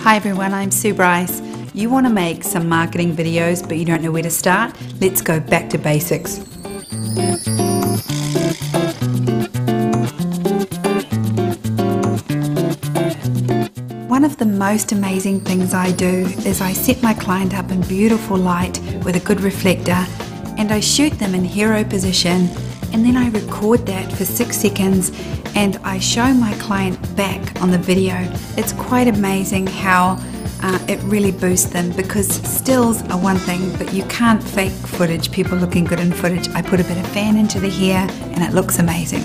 Hi everyone, I'm Sue Bryce. You want to make some marketing videos but you don't know where to start? Let's go back to basics. One of the most amazing things I do is I set my client up in beautiful light with a good reflector and I shoot them in hero position and then I record that for 6 seconds and I show my client back on the video. It's quite amazing how it really boosts them, because stills are one thing, but you can't fake footage, people looking good in footage. I put a bit of fan into the hair and it looks amazing.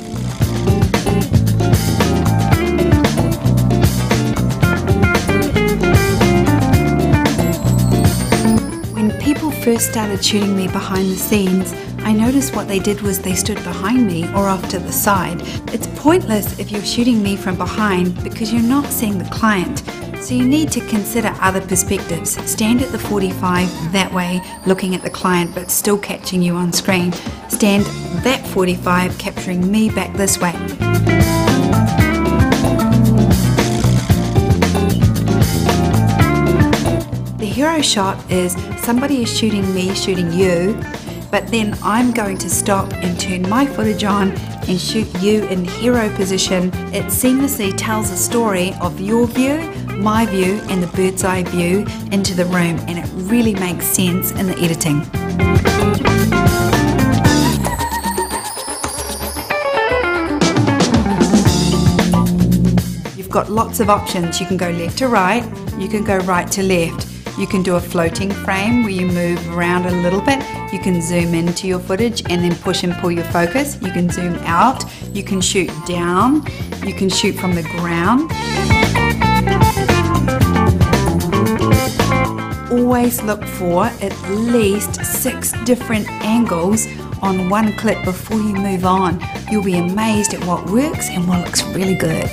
When people first started shooting me behind the scenes, I noticed what they did was they stood behind me or off to the side. It's pointless if you're shooting me from behind because you're not seeing the client. So you need to consider other perspectives. Stand at the 45 that way, looking at the client but still catching you on screen. Stand that 45, capturing me back this way. The hero shot is somebody is shooting me, shooting you, but then I'm going to stop and turn my footage on and shoot you in hero position. It seamlessly tells a story of your view, my view and the bird's eye view into the room, and it really makes sense in the editing. You've got lots of options. You can go left to right, you can go right to left. You can do a floating frame where you move around a little bit. You can zoom into your footage and then push and pull your focus. You can zoom out. You can shoot down. You can shoot from the ground. Always look for at least 6 different angles on one clip before you move on. You'll be amazed at what works and what looks really good.